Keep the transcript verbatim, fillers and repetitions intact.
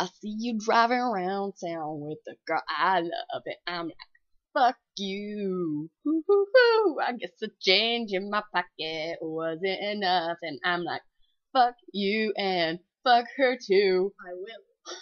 I see you driving around town with the girl I love, and I'm like, fuck you. Hoo hoo hoo. I guess the change in my pocket wasn't enough, and I'm like, fuck you and fuck her too. I will.